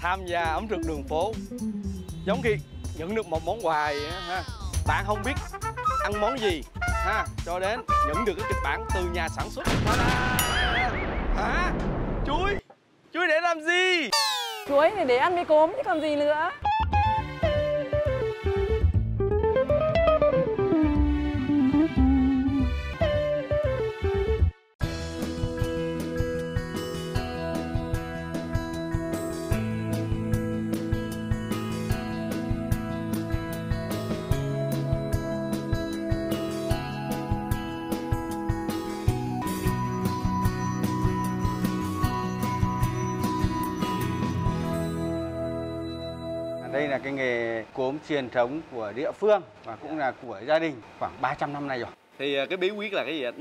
tham gia ẩm thực đường phố. Giống khi nhận được một món quà vậy, ha, bạn không biết ăn món gì ha, cho đến nhận được cái kịch bản từ nhà sản xuất. Hả? Chuối? Chuối để làm gì? Chuối thì để ăn với cốm chứ còn gì nữa. Đây là cái nghề cốm truyền thống của địa phương và cũng là của gia đình khoảng 300 năm nay rồi. Thì cái bí quyết là cái gì anh?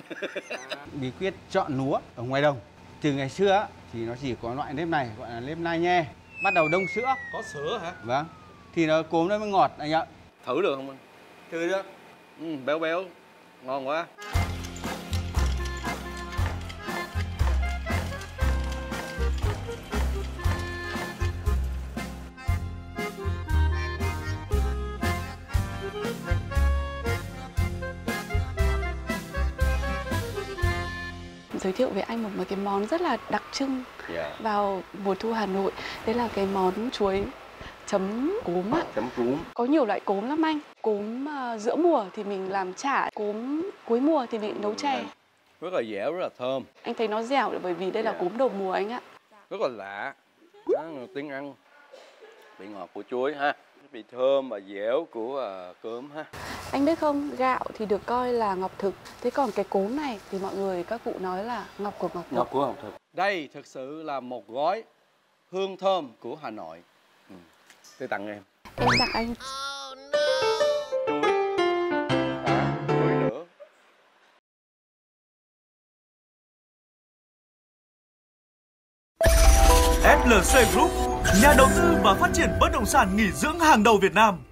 Bí quyết chọn lúa ở ngoài đồng. Từ ngày xưa thì nó chỉ có loại nếp này gọi là nếp nai nhe. Bắt đầu đông sữa. Có sữa hả? Vâng. Thì nó cốm nó mới ngọt anh ạ. Thử được không anh? Thử được. Ừ, béo béo, ngon quá. Giới thiệu với anh một cái món rất là đặc trưng vào mùa thu Hà Nội. Đấy là cái món chuối chấm cốm ạ. Chấm cốm. Có nhiều loại cốm lắm anh. Cốm giữa mùa thì mình làm chả, cốm cuối mùa thì mình nấu chè. Rất là dẻo, rất là thơm. Anh thấy nó dẻo bởi vì đây là cốm đầu mùa anh ạ. Rất là lạ. Đó, tiếng ăn vị ngọt của chuối ha, vị thơm và dẻo của cốm ha. Anh biết không, gạo thì được coi là ngọc thực. Thế còn cái cốm này thì mọi người, các cụ nói là ngọc của ngọc thực. Ngọc của ngọc thực. Đây thực sự là một gói hương thơm của Hà Nội. Ừ. Tôi tặng em. Em tặng anh. FLC Group, nhà đầu tư và phát triển bất động sản nghỉ dưỡng hàng đầu Việt Nam.